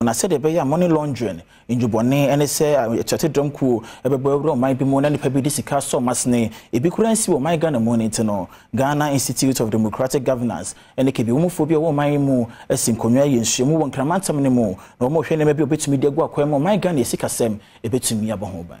And I said, "They pay money laundering in Jubone, and they say I chatted them cool. Everybody might be more than the people this car so much name. If you couldn't see what my Ghana money to know, Ghana Institute of Democratic Governance, and it can be homophobia or my more as in Konya and Shimu and Cramanta anymore. No more shame maybe a bit to me. They go acquire more my Ghana Sikasem a bit to me about Hoban."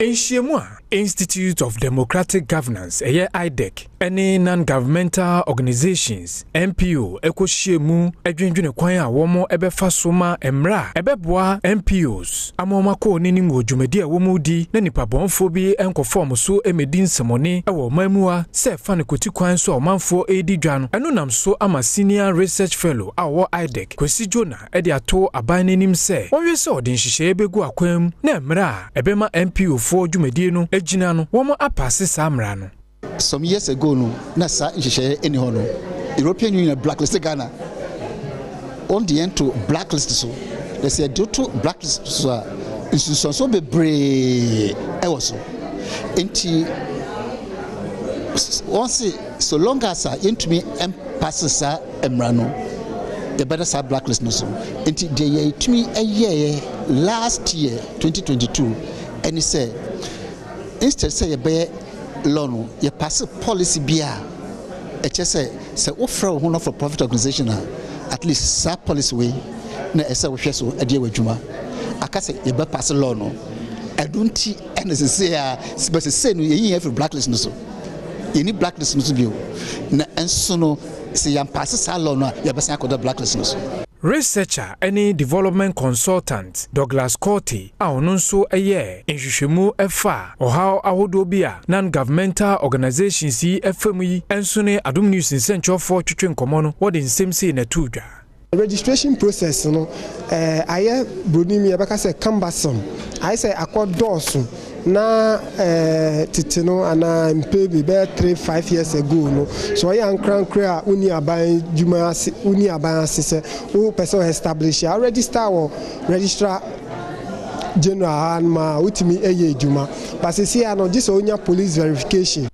Enshiemwa Institute of Democratic Governance, eye IDEC, any non-governmental organizations, NPO, ekoshiemu, edwendwene kwan a womo ebefa soma emra, ebeboa NPOs, amomako nini ngojumedi a womo di, na nipa bonfobi enkoform so emedi nsemone ewo mamua, se fa ne koti kwan so omanfo edi dwano, eno nam so ama senior research fellow awo IDEC, Kwesi Jona edi ato aban nenim se, wonwe se odin hihye ebegu akwam, na emra, ebema NPO for Jumediano, Ejinano, Womo Apasi Samrano. Some years ago, no, Nasa in Share any honor. European Union blacklisted Ghana. On the end to blacklist so. They said, due to blacklist so, institutions so be brave. Also, anti once so long as I into me and passes Emrano, the better side blacklist no so. Anti day to me a year last year, 2022. And he said, instead say a bear loan, you pass a policy beer. It just say, so offer one of a profit organization, at least that policy way, na esa we so a dear with Juma. I can say, you better pass a loan. I don't see anything say, but it's saying you have a blacklist. You need blacklist to be. And so, no, say, you pass a loan, you better call the blacklist. Researcher any development consultant Douglas Corti aonunso eye enhwehwemu efa ohaw ahodobia non-governmental organizations yi efemu yi enso ne adom news nsencho for twetwe nkomo no wodi nsem na tudwa registration process no aye brodimi ebeka se cumbersome I say akodoso na titino ana mpebi be 3-5 years ago no so yan krankra uni aban juma ase uni aban ase o person establish already start or registrar general ma utimi eye juma but see no this onya police verification